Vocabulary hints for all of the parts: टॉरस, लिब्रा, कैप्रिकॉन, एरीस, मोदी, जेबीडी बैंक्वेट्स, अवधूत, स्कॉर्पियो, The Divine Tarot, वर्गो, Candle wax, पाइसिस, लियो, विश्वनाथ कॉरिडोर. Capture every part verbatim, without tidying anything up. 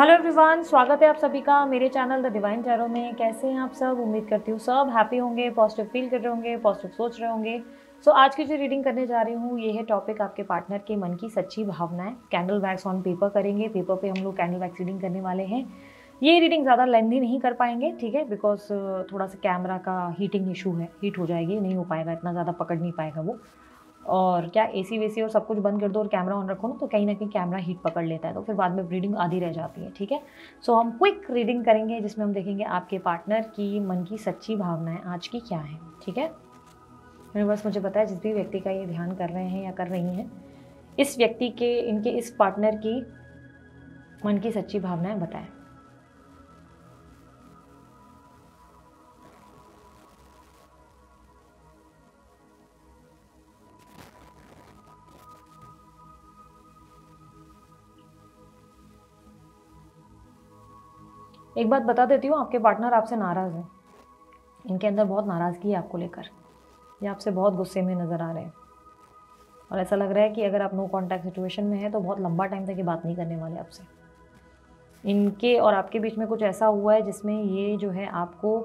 Hello everyone, स्वागत है आप सभी का मेरे चैनल द डिवाइन टैरो में। कैसे हैं आप सब? उम्मीद करती हूँ सब हैप्पी होंगे, पॉजिटिव फील कर रहे होंगे, पॉजिटिव सोच रहे होंगे। सो so, आज की जो रीडिंग करने जा रही हूँ ये है टॉपिक आपके पार्टनर के मन की सच्ची भावनाएं। कैंडल वैक्स ऑन पेपर करेंगे, पेपर पे हम लोग कैंडल वैक्स रीडिंग करने वाले हैं। ये रीडिंग ज़्यादा लेंदी नहीं कर पाएंगे, ठीक है, बिकॉज थोड़ा सा कैमरा का हीटिंग इशू है, हीट हो जाएगी, नहीं हो पाएगा, इतना ज़्यादा पकड़ नहीं पाएगा वो। और क्या एसी वेसी और सब कुछ बंद कर दो और कैमरा ऑन रखो ना, तो कहीं ना कहीं कैमरा हीट पकड़ लेता है, तो फिर बाद में रीडिंग आधी रह जाती है, ठीक है। सो हम क्विक रीडिंग करेंगे जिसमें हम देखेंगे आपके पार्टनर की मन की सच्ची भावनाएं आज की क्या है, ठीक है। यूनिवर्स मुझे बताया जिस भी व्यक्ति का ये ध्यान कर रहे हैं या कर रही हैं, इस व्यक्ति के, इनके इस पार्टनर की मन की सच्ची भावनाएँ बताएं। एक बात बता देती हूँ, आपके पार्टनर आपसे नाराज़ हैं, इनके अंदर बहुत नाराज़गी है आपको लेकर, ये आपसे बहुत गुस्से में नज़र आ रहे हैं और ऐसा लग रहा है कि अगर आप नो कॉन्टैक्ट सिचुएशन में हैं तो बहुत लंबा टाइम तक ये बात नहीं करने वाले आपसे। इनके और आपके बीच में कुछ ऐसा हुआ है जिसमें ये जो है आपको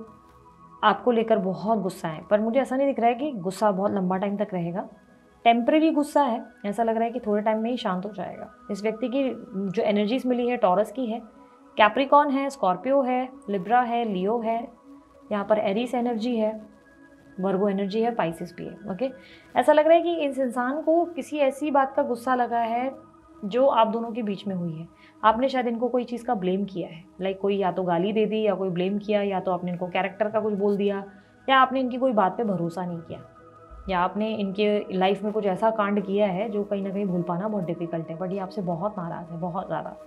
आपको लेकर बहुत गुस्सा है, पर मुझे ऐसा नहीं दिख रहा है कि गुस्सा बहुत लंबा टाइम तक रहेगा। टेम्परेरी गुस्सा है, ऐसा लग रहा है कि थोड़े टाइम में ही शांत हो जाएगा। इस व्यक्ति की जो एनर्जीज मिली है टॉरस की है, कैप्रिकॉन है, स्कॉर्पियो है, लिब्रा है, लियो है, यहाँ पर एरीस एनर्जी है, वर्गो एनर्जी है, पाइसिस भी है, ओके। ऐसा लग रहा है कि इस इंसान को किसी ऐसी बात का गुस्सा लगा है जो आप दोनों के बीच में हुई है। आपने शायद इनको कोई चीज़ का ब्लेम किया है, लाइक कोई या तो गाली दे दी या कोई ब्लेम किया, या तो आपने इनको कैरेक्टर का कुछ बोल दिया, या आपने इनकी कोई बात पर भरोसा नहीं किया, या आपने इनके लाइफ में कुछ ऐसा कांड किया है जो कहीं ना कहीं भूल पाना बहुत डिफिकल्ट है। बट ये आपसे बहुत नाराज़ है, बहुत ज़्यादा।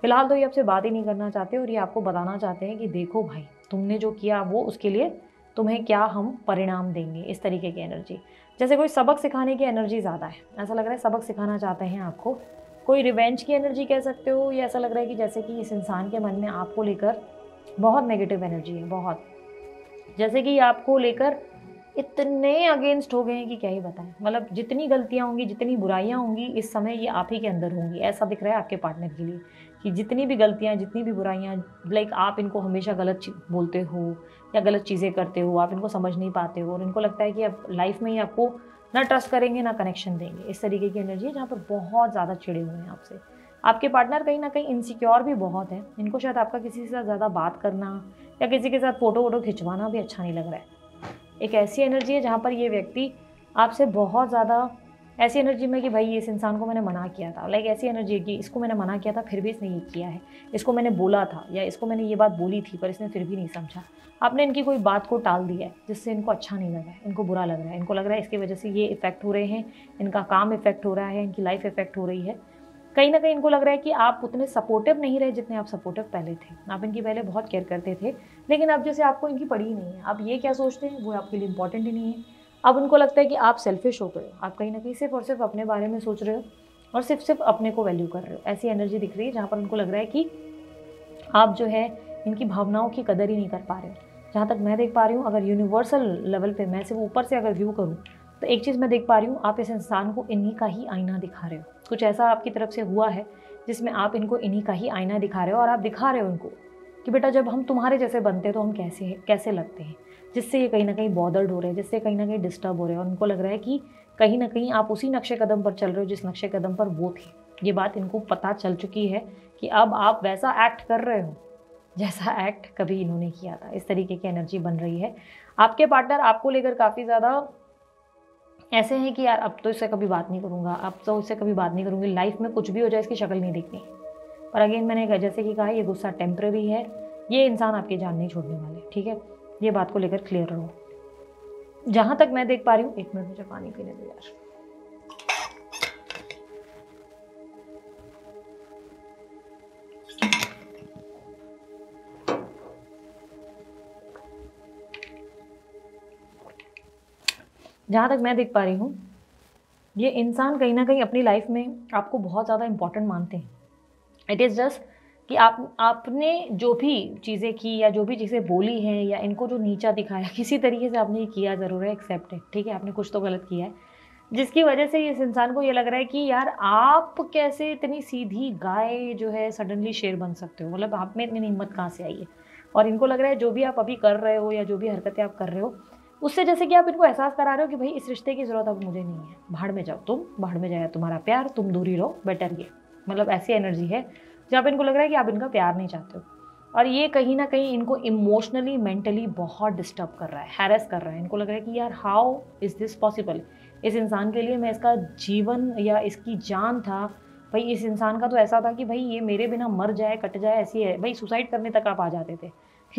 फिलहाल तो ये आपसे बात ही नहीं करना चाहते और ये आपको बताना चाहते हैं कि देखो भाई, तुमने जो किया वो, उसके लिए तुम्हें क्या हम परिणाम देंगे। इस तरीके की एनर्जी, जैसे कोई सबक सिखाने की एनर्जी ज़्यादा है, ऐसा लग रहा है सबक सिखाना चाहते हैं आपको। कोई रिवेंज की एनर्जी कह सकते हो, या ऐसा लग रहा है कि जैसे कि इस इंसान के मन में आपको लेकर बहुत नेगेटिव एनर्जी है, बहुत, जैसे कि आपको लेकर इतने अगेंस्ट हो गए हैं कि क्या ही बताएं। मतलब जितनी गलतियाँ होंगी, जितनी बुराइयाँ होंगी इस समय ये आप ही के अंदर होंगी, ऐसा दिख रहा है आपके पार्टनर के लिए कि जितनी भी गलतियां, जितनी भी बुराइयां, लाइक आप इनको हमेशा गलत बोलते हो या गलत चीज़ें करते हो, आप इनको समझ नहीं पाते हो और इनको लगता है कि आप लाइफ में ही आपको ना ट्रस्ट करेंगे ना कनेक्शन देंगे। इस तरीके की एनर्जी है जहाँ पर बहुत ज़्यादा चिड़े हुए हैं आपसे। आपके पार्टनर कहीं ना कहीं इनसिक्योर भी बहुत है, इनको शायद आपका किसी के साथ ज़्यादा बात करना या किसी के साथ फ़ोटो वोटो खिंचवाना भी अच्छा नहीं लग रहा है। एक ऐसी एनर्जी है जहाँ पर ये व्यक्ति आपसे बहुत ज़्यादा, ऐसी एनर्जी में कि भाई इस इंसान को मैंने मना किया था, लाइक ऐसी एनर्जी कि इसको मैंने मना किया था फिर भी इसने ये किया है, इसको मैंने बोला था या इसको मैंने ये बात बोली थी पर इसने फिर भी नहीं समझा। आपने इनकी कोई बात को टाल दिया है जिससे इनको अच्छा नहीं लगा है, इनको बुरा लग रहा है, इनको लग रहा है इसकी वजह से ये इफेक्ट हो रहे हैं, इनका काम इफेक्ट हो रहा है, इनकी लाइफ इफेक्ट हो रही है। कहीं ना कहीं इनको लग रहा है कि आप उतने सपोर्टिव नहीं रहे जितने आप सपोर्टिव पहले थे। आप इनकी पहले बहुत केयर करते थे लेकिन अब जैसे आपको इनकी पड़ी ही नहीं है, आप ये क्या सोचते हैं वो आपके लिए इंपॉर्टेंट ही नहीं है। अब उनको लगता है कि आप सेल्फिश हो गए हो, आप कहीं ना कहीं सिर्फ और सिर्फ अपने बारे में सोच रहे हो और सिर्फ सिर्फ अपने को वैल्यू कर रहे हो। ऐसी एनर्जी दिख रही है जहाँ पर उनको लग रहा है कि आप जो है इनकी भावनाओं की कदर ही नहीं कर पा रहे हो। जहाँ तक मैं देख पा रही हूँ, अगर यूनिवर्सल लेवल पे मैं सिर्फ ऊपर से अगर व्यू करूँ तो एक चीज़ मैं देख पा रही हूँ, आप इस इंसान को इन्हीं का ही आईना दिखा रहे हो। कुछ ऐसा आपकी तरफ से हुआ है जिसमें आप इनको इन्हीं का ही आईना दिखा रहे हो और आप दिखा रहे हो इनको कि बेटा जब हम तुम्हारे जैसे बनते हैं तो हम कैसे कैसे लगते हैं, जिससे ये कहीं ना कहीं बॉदर्ड हो रहे हैं, जिससे कहीं ना कहीं डिस्टर्ब हो रहे हैं। और उनको लग रहा है कि कहीं ना कहीं आप उसी नक्शे कदम पर चल रहे हो जिस नक्शे कदम पर वो थे। ये बात इनको पता चल चुकी है कि अब आप वैसा एक्ट कर रहे हो जैसा एक्ट कभी इन्होंने किया था। इस तरीके की एनर्जी बन रही है। आपके पार्टनर आपको लेकर काफ़ी ज़्यादा ऐसे हैं कि यार अब तो इससे कभी बात नहीं करूँगा, अब तो इससे कभी बात नहीं करूँगी, लाइफ में कुछ भी हो जाए इसकी शक्ल नहीं देखनी। और अगेन मैंने जैसे कि कहा, ये गुस्सा टेम्प्रेरी है, ये इंसान आपकी जान नहीं छोड़ने वाले, ठीक है, ये बात को लेकर क्लियर रहो। जहाँ तक मैं देख पा रही हूँ, एक मिनट मुझे पानी पीने दो यार। जहाँ तक मैं देख पा रही हूँ, ये इंसान कहीं ना कहीं अपनी लाइफ में आपको बहुत ज़्यादा इम्पोर्टेंट मानते हैं। इट इज़ जस्ट कि आप आपने जो भी चीज़ें की या जो भी चीज़ें बोली हैं या इनको जो नीचा दिखाया, किसी तरीके से आपने ये किया ज़रूर है, एक्सेप्ट है, ठीक है, आपने कुछ तो गलत किया है जिसकी वजह से इस इंसान को ये लग रहा है कि यार आप कैसे इतनी सीधी गाय जो है सडनली शेर बन सकते हो, मतलब आप में इतनी हिम्मत कहाँ से आई है। और इनको लग रहा है जो भी आप अभी कर रहे हो या जो भी हरकतें आप कर रहे हो उससे जैसे कि आप इनको एहसास करा रहे हो कि भाई इस रिश्ते की ज़रूरत अब मुझे नहीं है, भाड़ में जाओ तुम, भाड़ में जाए तुम्हारा प्यार, तुम दूरी रहो बेटर। ये मतलब ऐसी एनर्जी है जहाँ पे इनको लग रहा है कि आप इनका प्यार नहीं चाहते हो और ये कहीं ना कहीं इनको इमोशनली मेंटली बहुत डिस्टर्ब कर रहा है, हैरेस कर रहा है। इनको लग रहा है कि यार हाउ इज़ दिस पॉसिबल, इस इंसान के लिए मैं इसका जीवन या इसकी जान था भाई, इस इंसान का तो ऐसा था कि भाई ये मेरे बिना मर जाए कट जाए, ऐसी है भाई सुसाइड करने तक आप आ जाते थे।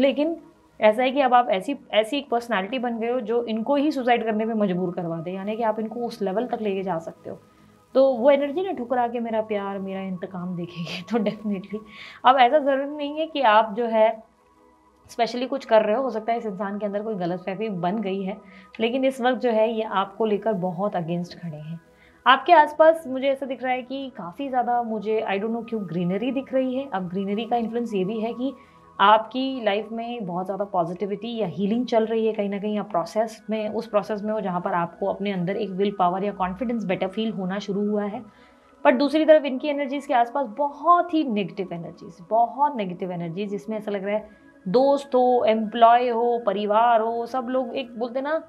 लेकिन ऐसा है कि अब आप ऐसी ऐसी एक पर्सनालिटी बन गए हो जो इनको ही सुसाइड करने पे मजबूर करवा दे, यानी कि आप इनको उस लेवल तक लेके जा सकते हो। तो वो एनर्जी ना ठुकरा के मेरा प्यार मेरा इंतकाम देखेगी, तो डेफिनेटली अब ऐसा ज़रूरी नहीं है कि आप जो है स्पेशली कुछ कर रहे हो। हो सकता है इस इंसान के अंदर कोई गलतफहमी बन गई है, लेकिन इस वक्त जो है ये आपको लेकर बहुत अगेंस्ट खड़े हैं। आपके आसपास मुझे ऐसा दिख रहा है कि काफ़ी ज़्यादा मुझे आई डोंट नो क्यों ग्रीनरी दिख रही है। अब ग्रीनरी का इन्फ्लुएंस ये भी है कि आपकी लाइफ में बहुत ज़्यादा पॉजिटिविटी या हीलिंग चल रही है, कहीं ना कहीं आप प्रोसेस में उस प्रोसेस में हो जहाँ पर आपको अपने अंदर एक विल पावर या कॉन्फिडेंस बेटर फील होना शुरू हुआ है। बट दूसरी तरफ इनकी एनर्जीज़ के आसपास बहुत ही नेगेटिव एनर्जीज़, बहुत नेगेटिव एनर्जीज, जिसमें ऐसा लग रहा है दोस्त हो, एम्प्लॉय हो, परिवार हो, सब लोग एक बोलते ना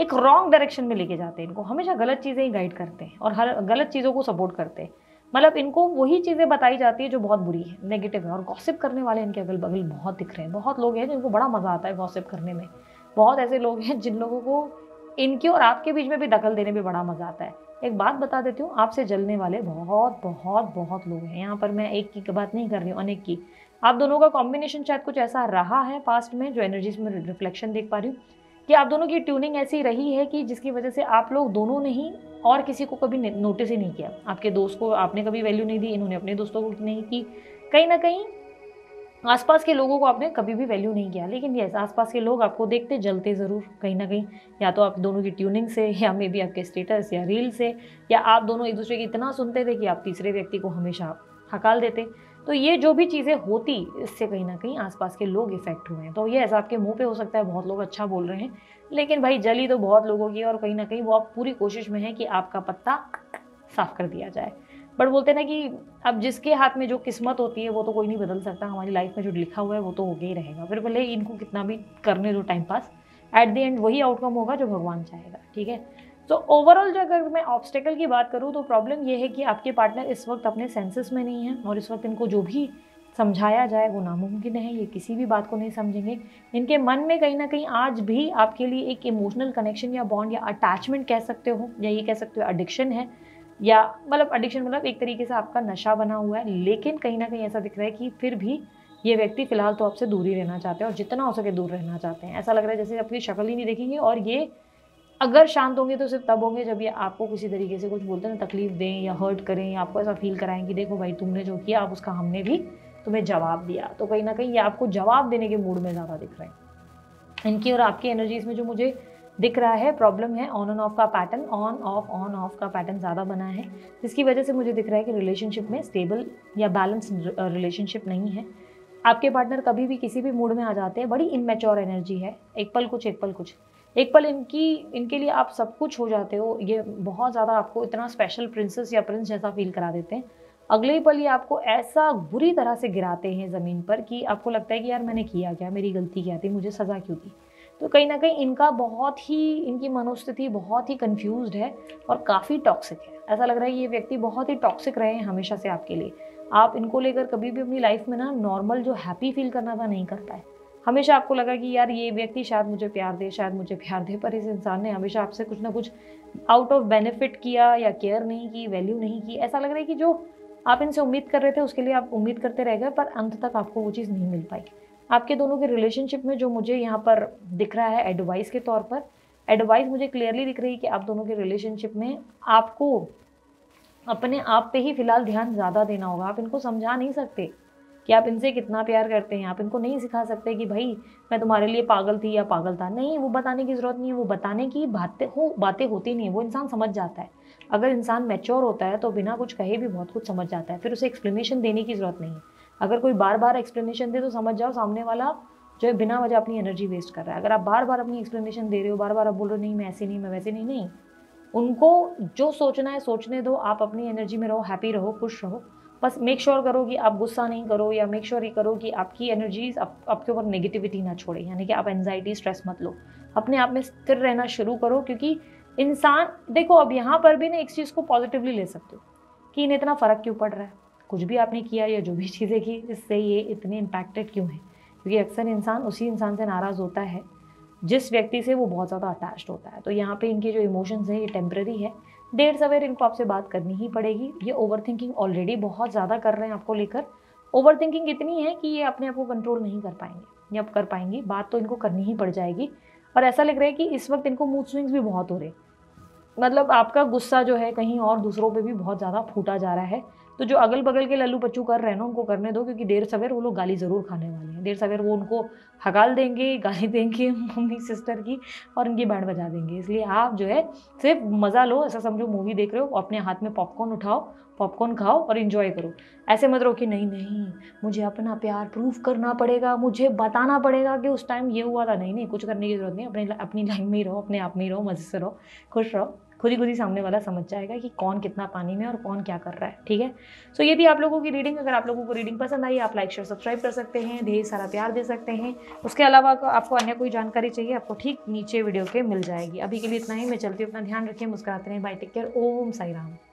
एक रॉन्ग डायरेक्शन में लेके जाते हैं इनको, हमेशा गलत चीज़ें ही गाइड करते हैं और हर गलत चीज़ों को सपोर्ट करते हैं। मतलब इनको वही चीज़ें बताई जाती है जो बहुत बुरी है, नेगेटिव है। और गॉसिप करने वाले इनके अगल बगल बहुत दिख रहे हैं, बहुत लोग हैं जिनको बड़ा मज़ा आता है गॉसिप करने में, बहुत ऐसे लोग हैं जिन लोगों को इनके और आपके बीच में भी दखल देने में बड़ा मज़ा आता है। एक बात बता देती हूँ, आपसे जलने वाले बहुत बहुत बहुत लोग हैं। यहाँ पर मैं एक की बात नहीं कर रही हूँ, अनेक की। आप दोनों का कॉम्बिनेशन शायद कुछ ऐसा रहा है पास्ट में, जो एनर्जीज में रिफ्लेक्शन देख पा रही हूँ कि आप दोनों की ट्यूनिंग ऐसी रही है कि जिसकी वजह से आप लोग दोनों ने ही और किसी को कभी नोटिस ही नहीं किया। आपके दोस्त को आपने कभी वैल्यू नहीं दी, इन्होंने अपने दोस्तों को नहीं की, कहीं ना कहीं आसपास के लोगों को आपने कभी भी वैल्यू नहीं किया। लेकिन यस, आसपास के लोग आपको देखते जलते ज़रूर, कहीं ना कहीं या तो आप दोनों की ट्यूनिंग से या मे बी आपके स्टेटस या रील से, या आप दोनों एक दूसरे की इतना सुनते थे कि आप तीसरे व्यक्ति को हमेशा हकाल देते। तो ये जो भी चीज़ें होती, इससे कहीं ना कहीं आसपास के लोग इफेक्ट हुए हैं। तो ये ऐसा आपके मुंह पे हो सकता है, बहुत लोग अच्छा बोल रहे हैं, लेकिन भाई जली तो बहुत लोगों की, और कहीं ना कहीं वो आप पूरी कोशिश में है कि आपका पत्ता साफ कर दिया जाए। बट बोलते हैं ना कि अब जिसके हाथ में जो किस्मत होती है वो तो कोई नहीं बदल सकता, हमारी लाइफ में जो लिखा हुआ है वो तो होके ही रहेगा, फिर भले इनको कितना भी करने दो time pass, at the end वही आउटकम होगा जो भगवान चाहेगा। ठीक है, तो ओवरऑल जो अगर मैं ऑब्स्टेकल की बात करूँ तो प्रॉब्लम ये है कि आपके पार्टनर इस वक्त अपने सेंसेस में नहीं है, और इस वक्त इनको जो भी समझाया जाए वो नामुमकिन है, ये किसी भी बात को नहीं समझेंगे। इनके मन में कहीं ना कहीं आज भी आपके लिए एक इमोशनल कनेक्शन या बॉन्ड या अटैचमेंट कह सकते हो, या ये कह सकते हो एडिक्शन है, या मतलब एडिक्शन मतलब एक तरीके से आपका नशा बना हुआ है। लेकिन कहीं ना कहीं ऐसा दिख रहा है कि फिर भी ये व्यक्ति फ़िलहाल तो आपसे दूर ही रहना चाहते हैं, और जितना हो सके दूर रहना चाहते हैं। ऐसा लग रहा है जैसे आपकी शक्ल ही नहीं देखेंगे, और ये अगर शांत होंगे तो सिर्फ तब होंगे जब ये आपको किसी तरीके से कुछ बोलते हैं ना, तकलीफ दें या हर्ट करें, या आपको ऐसा फील कराएं कि देखो भाई तुमने जो किया आप उसका हमने भी तुम्हें जवाब दिया। तो कहीं ना कहीं ये आपको जवाब देने के मूड में ज़्यादा दिख रहे हैं। इनकी और आपकी एनर्जीज में जो मुझे दिख रहा है प्रॉब्लम है ऑन एंड ऑफ का pattern, on off on off का पैटर्न ज़्यादा बना है, जिसकी वजह से मुझे दिख रहा है कि रिलेशनशिप में स्टेबल या बैलेंस रिलेशनशिप नहीं है। आपके पार्टनर कभी भी किसी भी मूड में आ जाते हैं, बड़ी इमेच्योर एनर्जी है, एक पल कुछ एक पल कुछ एक पल इनकी इनके लिए आप सब कुछ हो जाते हो, ये बहुत ज़्यादा आपको इतना स्पेशल प्रिंसेस या प्रिंस जैसा फील करा देते हैं, अगले ही पल ये आपको ऐसा बुरी तरह से गिराते हैं ज़मीन पर कि आपको लगता है कि यार मैंने किया क्या, मेरी गलती क्या थी, मुझे सज़ा क्यों थी। तो कहीं ना कहीं इनका बहुत ही इनकी मनोस्थिति बहुत ही कंफ्यूज्ड है और काफ़ी टॉक्सिक है। ऐसा लग रहा है ये व्यक्ति बहुत ही टॉक्सिक रहे हैं हमेशा से आपके लिए, आप इनको लेकर कभी भी अपनी लाइफ में ना नॉर्मल जो हैप्पी फील करना था नहीं कर पाए। हमेशा आपको लगा कि यार ये व्यक्ति शायद मुझे प्यार दे शायद मुझे प्यार दे पर इस इंसान ने हमेशा आपसे कुछ ना कुछ आउट ऑफ बेनिफिट किया या केयर नहीं की, वैल्यू नहीं की। ऐसा लग रहा है कि जो आप इनसे उम्मीद कर रहे थे उसके लिए आप उम्मीद करते रह गए, पर अंत तक आपको वो चीज़ नहीं मिल पाई। आपके दोनों के रिलेशनशिप में जो मुझे यहाँ पर दिख रहा है एडवाइस के तौर पर, एडवाइस मुझे क्लियरली दिख रही है कि आप दोनों के रिलेशनशिप में आपको अपने आप पे ही फ़िलहाल ध्यान ज़्यादा देना होगा। आप इनको समझा नहीं सकते कि आप इनसे कितना प्यार करते हैं, आप इनको नहीं सिखा सकते कि भाई मैं तुम्हारे लिए पागल थी या पागल था, नहीं, वो बताने की ज़रूरत नहीं है, वो बताने की बातें हो बातें होती नहीं है, वो इंसान समझ जाता है। अगर इंसान मैच्योर होता है तो बिना कुछ कहे भी बहुत कुछ समझ जाता है, फिर उसे एक्सप्लेनेशन देने की ज़रूरत नहीं है। अगर कोई बार बार एक्सप्लेनेशन दे तो समझ जाओ सामने वाला जो है बिना वजह अपनी एनर्जी वेस्ट कर रहा है। अगर आप बार बार अपनी एक्सप्लेनेशन दे रहे हो, बार बार आप बोल रहे हो नहीं मैं ऐसे नहीं मैं वैसे नहीं, नहीं उनको जो सोचना है सोचने दो, आप अपनी एनर्जी में रहो, हैप्पी रहो, खुश रहो। बस मेक श्योर करो कि आप गुस्सा नहीं करो, या मेक श्योर ये करो कि आपकी एनर्जीज आप, आपके ऊपर नेगेटिविटी ना छोड़े, यानी कि आप एंजाइटी स्ट्रेस मत लो, अपने आप में स्थिर रहना शुरू करो। क्योंकि इंसान देखो, अब यहाँ पर भी ना एक चीज़ को पॉजिटिवली ले सकते हो कि इन्हें इतना फ़र्क क्यों पड़ रहा है, कुछ भी आपने किया या जो भी चीज़ें की, इससे ये इतने इम्पैक्टेड क्यों हैं। क्योंकि अक्सर इंसान उसी इंसान से नाराज़ होता है जिस व्यक्ति से वो बहुत ज़्यादा अटैच्ड होता है। तो यहाँ पे इनके जो इमोशंस हैं ये टेम्प्रेरी है। देर सवेर इनको आपसे बात करनी ही पड़ेगी। ये ओवरथिंकिंग ऑलरेडी बहुत ज़्यादा कर रहे हैं आपको लेकर। ओवरथिंकिंग इतनी है कि ये अपने आप को कंट्रोल नहीं कर पाएंगे, या कर पाएंगे, बात तो इनको करनी ही पड़ जाएगी। और ऐसा लग रहा है कि इस वक्त इनको मूड स्विंग्स भी बहुत हो रहे हैं, मतलब आपका गुस्सा जो है कहीं और दूसरों पे भी बहुत ज़्यादा फूटा जा रहा है। तो जो अगल बगल के लल्लू पच्चू कर रहे हैं ना, उनको करने दो, क्योंकि देर सवेर वो लोग गाली ज़रूर खाने वाले हैं। देर सवेर वो उनको हकाल देंगे, गाली देंगे मम्मी सिस्टर की, और इनकी बैंड बजा देंगे। इसलिए आप जो है सिर्फ मज़ा लो, ऐसा समझो मूवी देख रहे हो, अपने हाथ में पॉपकॉर्न उठाओ, पॉपकॉर्न खाओ और इन्जॉय करो। ऐसे मत रहो कि नहीं नहीं मुझे अपना प्यार प्रूफ करना पड़ेगा, मुझे बताना पड़ेगा कि उस टाइम ये हुआ था। नहीं नहीं कुछ करने की ज़रूरत नहीं, अपने अपनी लाइफ में ही रहो, अपने आप में ही रहो, मज़े से रहो, खुश रहो। खुद ही खुद ही सामने वाला समझ जाएगा कि कौन कितना पानी में और कौन क्या कर रहा है। ठीक है, सो ये थी आप लोगों की रीडिंग। अगर आप लोगों को रीडिंग पसंद आई, आप लाइक शेयर सब्सक्राइब कर सकते हैं, ढेर सारा प्यार दे सकते हैं। उसके अलावा आपको अन्य कोई जानकारी चाहिए, आपको ठीक नीचे वीडियो के मिल जाएगी। अभी के लिए इतना ही, मैं चलती हूँ, अपना ध्यान रखिए, मुस्कुराते रहें, bye, take care, Om Sai Ram.